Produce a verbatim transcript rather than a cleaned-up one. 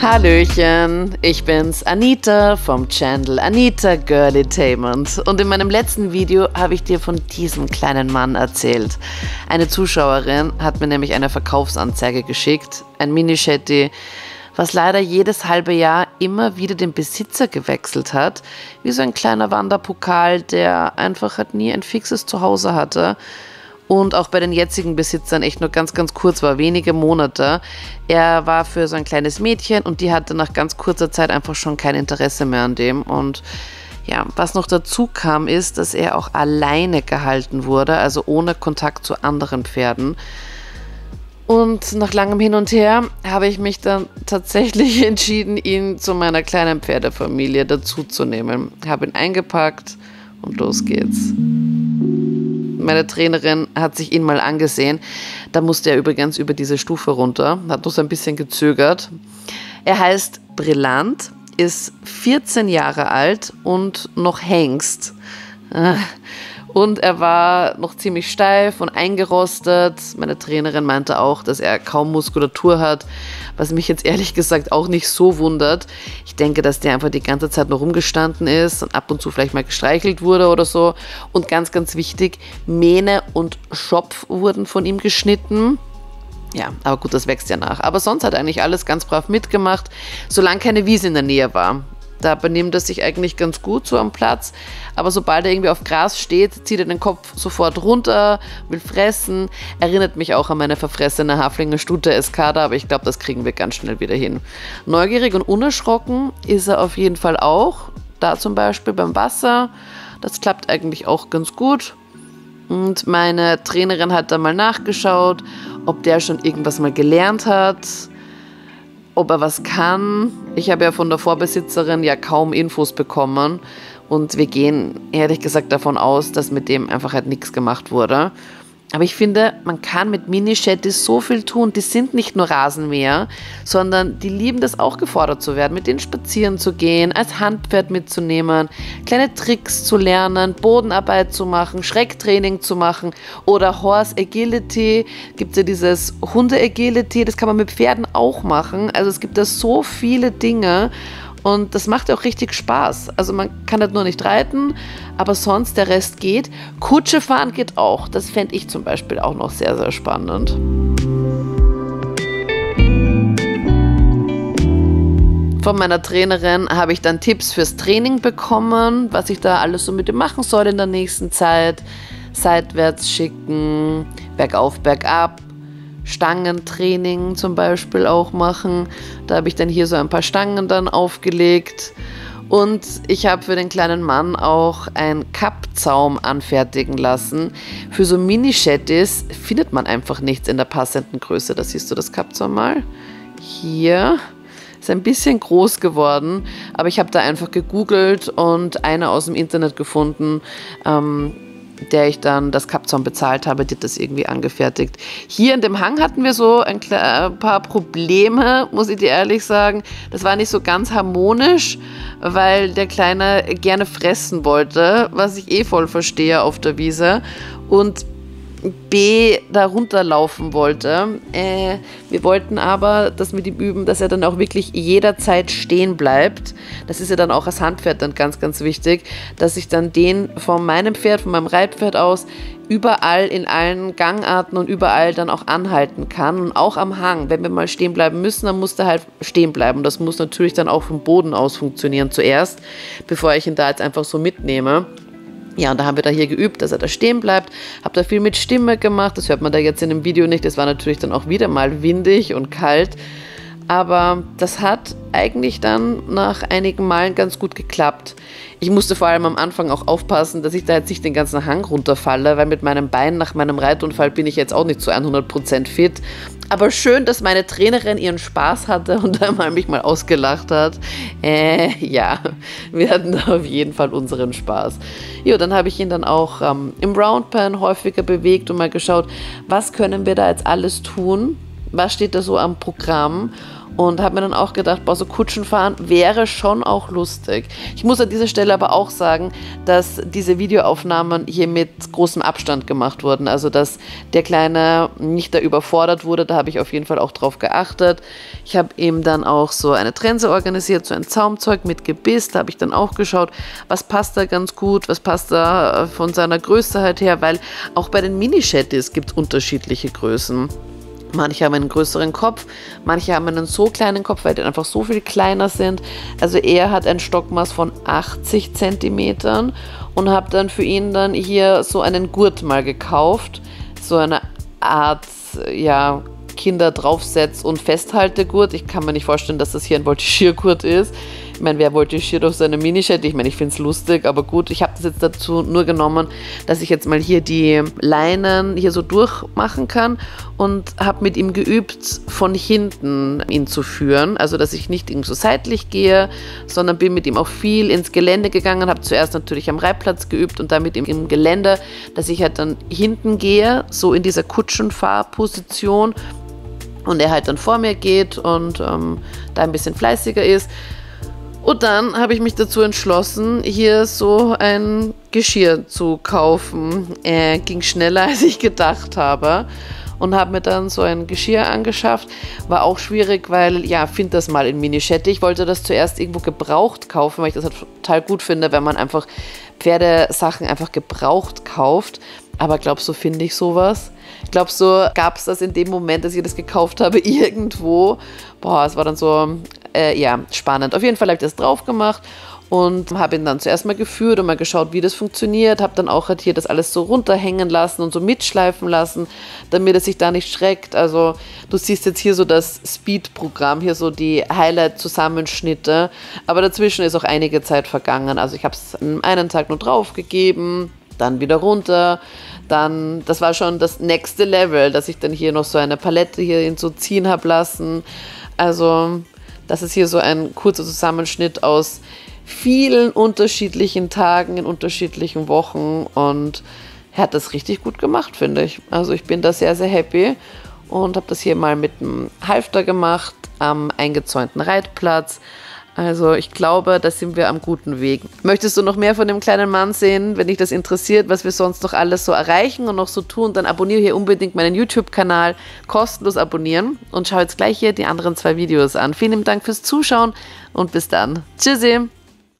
Hallöchen, ich bin's Anita vom Channel Anita Girlietainment und in meinem letzten Video habe ich dir von diesem kleinen Mann erzählt. Eine Zuschauerin hat mir nämlich eine Verkaufsanzeige geschickt, ein Mini-Shetty, was leider jedes halbe Jahr immer wieder den Besitzer gewechselt hat, wie so ein kleiner Wanderpokal, der einfach halt nie ein fixes Zuhause hatte. Und auch bei den jetzigen Besitzern echt nur ganz, ganz kurz war, wenige Monate. Er war für so ein kleines Mädchen und die hatte nach ganz kurzer Zeit einfach schon kein Interesse mehr an dem. Und ja, was noch dazu kam, ist, dass er auch alleine gehalten wurde, also ohne Kontakt zu anderen Pferden. Und nach langem Hin und Her habe ich mich dann tatsächlich entschieden, ihn zu meiner kleinen Pferdefamilie dazuzunehmen. Habe ihn eingepackt und los geht's. Meine Trainerin hat sich ihn mal angesehen. Da musste er übrigens über diese Stufe runter. Hat noch so ein bisschen gezögert. Er heißt Brillant, ist vierzehn Jahre alt und noch Hengst. Und er war noch ziemlich steif und eingerostet. Meine Trainerin meinte auch, dass er kaum Muskulatur hat, was mich jetzt ehrlich gesagt auch nicht so wundert. Ich denke, dass der einfach die ganze Zeit nur rumgestanden ist und ab und zu vielleicht mal gestreichelt wurde oder so. Und ganz, ganz wichtig, Mähne und Schopf wurden von ihm geschnitten. Ja, aber gut, das wächst ja nach. Aber sonst hat er eigentlich alles ganz brav mitgemacht, solange keine Wiese in der Nähe war. Da benimmt er sich eigentlich ganz gut so am Platz, aber sobald er irgendwie auf Gras steht, zieht er den Kopf sofort runter, will fressen. Erinnert mich auch an meine verfressene Haflingenstute Escada, aber ich glaube, das kriegen wir ganz schnell wieder hin. Neugierig und unerschrocken ist er auf jeden Fall auch, da zum Beispiel beim Wasser. Das klappt eigentlich auch ganz gut. Und meine Trainerin hat da mal nachgeschaut, ob der schon irgendwas mal gelernt hat, ob er was kann. Ich habe ja von der Vorbesitzerin ja kaum Infos bekommen und wir gehen ehrlich gesagt davon aus, dass mit dem einfach halt nichts gemacht wurde. Aber ich finde, man kann mit Mini-Shettys so viel tun. Die sind nicht nur Rasenmäher, sondern die lieben das auch, gefordert zu werden, mit denen spazieren zu gehen, als Handpferd mitzunehmen, kleine Tricks zu lernen, Bodenarbeit zu machen, Schrecktraining zu machen oder Horse Agility. Gibt es ja dieses Hunde-Agility, das kann man mit Pferden auch machen. Also es gibt da so viele Dinge. Und das macht auch richtig Spaß. Also man kann das nur nicht reiten, aber sonst der Rest geht. Kutsche fahren geht auch. Das fände ich zum Beispiel auch noch sehr, sehr spannend. Von meiner Trainerin habe ich dann Tipps fürs Training bekommen, was ich da alles so mit ihm machen soll in der nächsten Zeit. Seitwärts schicken, bergauf, bergab. Stangentraining zum Beispiel auch machen. Da habe ich dann hier so ein paar Stangen dann aufgelegt. Und ich habe für den kleinen Mann auch einen Kappzaum anfertigen lassen. Für so Mini-Shettys findet man einfach nichts in der passenden Größe. Da siehst du das Kappzaum mal. Hier ist ein bisschen groß geworden, aber ich habe da einfach gegoogelt und eine aus dem Internet gefunden, ähm, der ich dann das Kappzaum bezahlt habe, die hat das irgendwie angefertigt. Hier in dem Hang hatten wir so ein paar Probleme, muss ich dir ehrlich sagen. Das war nicht so ganz harmonisch, weil der Kleine gerne fressen wollte, was ich eh voll verstehe auf der Wiese. Und B, da runterlaufen wollte. Äh, wir wollten aber, dass mit ihm üben, dass er dann auch wirklich jederzeit stehen bleibt. Das ist ja dann auch als Handpferd dann ganz, ganz wichtig, dass ich dann den von meinem Pferd, von meinem Reitpferd aus überall in allen Gangarten und überall dann auch anhalten kann. Und auch am Hang, wenn wir mal stehen bleiben müssen, dann muss der halt stehen bleiben. Das muss natürlich dann auch vom Boden aus funktionieren zuerst, bevor ich ihn da jetzt einfach so mitnehme. Ja, und da haben wir da hier geübt, dass er da stehen bleibt. Hab da viel mit Stimme gemacht. Das hört man da jetzt in dem Video nicht. Es war natürlich dann auch wieder mal windig und kalt. Aber das hat eigentlich dann nach einigen Malen ganz gut geklappt. Ich musste vor allem am Anfang auch aufpassen, dass ich da jetzt nicht den ganzen Hang runterfalle, weil mit meinem Bein nach meinem Reitunfall bin ich jetzt auch nicht zu hundert Prozent fit. Aber schön, dass meine Trainerin ihren Spaß hatte und einmal mich mal ausgelacht hat. Äh, ja, wir hatten da auf jeden Fall unseren Spaß. Jo, dann habe ich ihn dann auch ähm, im Roundpen häufiger bewegt und mal geschaut, was können wir da jetzt alles tun, was steht da so am Programm? Und habe mir dann auch gedacht, boah, so Kutschenfahren wäre schon auch lustig. Ich muss an dieser Stelle aber auch sagen, dass diese Videoaufnahmen hier mit großem Abstand gemacht wurden. Also, dass der Kleine nicht da überfordert wurde, da habe ich auf jeden Fall auch drauf geachtet. Ich habe eben dann auch so eine Trense organisiert, so ein Zaumzeug mit Gebiss. Da habe ich dann auch geschaut, was passt da ganz gut, was passt da von seiner Größe halt her. Weil auch bei den Mini-Shetties gibt es unterschiedliche Größen. Manche haben einen größeren Kopf, manche haben einen so kleinen Kopf, weil die einfach so viel kleiner sind. Also er hat ein Stockmaß von achtzig Zentimeter und habe dann für ihn dann hier so einen Gurt mal gekauft. So eine Art, ja, Kinder-Draufsetz- und Festhaltegurt. Ich kann mir nicht vorstellen, dass das hier ein Voltigiergurt ist. Ich meine, wer voltigiert auf seine Mini-Shetty? Ich meine, ich finde es lustig, aber gut, ich habe das jetzt dazu nur genommen, dass ich jetzt mal hier die Leinen hier so durchmachen kann und habe mit ihm geübt, von hinten ihn zu führen. Also, dass ich nicht irgendwie so seitlich gehe, sondern bin mit ihm auch viel ins Gelände gegangen, habe zuerst natürlich am Reitplatz geübt und dann mit ihm im Gelände, dass ich halt dann hinten gehe, so in dieser Kutschenfahrposition und er halt dann vor mir geht und ähm, da ein bisschen fleißiger ist. Und dann habe ich mich dazu entschlossen, hier so ein Geschirr zu kaufen. Äh, ging schneller, als ich gedacht habe. Und habe mir dann so ein Geschirr angeschafft. War auch schwierig, weil, ja, find das mal in Mini-Shetty. Ich wollte das zuerst irgendwo gebraucht kaufen, weil ich das halt total gut finde, wenn man einfach Pferdesachen einfach gebraucht kauft. Aber glaubst du, finde ich sowas? Glaubst du, gab es das in dem Moment, dass ich das gekauft habe, irgendwo? Boah, es war dann so, äh, ja, spannend. Auf jeden Fall habe ich das drauf gemacht und habe ihn dann zuerst mal geführt und mal geschaut, wie das funktioniert. Habe dann auch halt hier das alles so runterhängen lassen und so mitschleifen lassen, damit es sich da nicht schreckt. Also du siehst jetzt hier so das Speed-Programm, hier so die Highlight-Zusammenschnitte. Aber dazwischen ist auch einige Zeit vergangen. Also ich habe es an einem Tag nur draufgegeben, dann wieder runter, dann, das war schon das nächste Level, dass ich dann hier noch so eine Palette hier hinzuziehen habe lassen. Also das ist hier so ein kurzer Zusammenschnitt aus vielen unterschiedlichen Tagen in unterschiedlichen Wochen und er hat das richtig gut gemacht, finde ich. Also ich bin da sehr, sehr happy und habe das hier mal mit dem Halfter gemacht am eingezäunten Reitplatz. Also ich glaube, da sind wir am guten Weg. Möchtest du noch mehr von dem kleinen Mann sehen? Wenn dich das interessiert, was wir sonst noch alles so erreichen und noch so tun, dann abonniere hier unbedingt meinen YouTube-Kanal. Kostenlos abonnieren und schau jetzt gleich hier die anderen zwei Videos an. Vielen Dank fürs Zuschauen und bis dann. Tschüssi!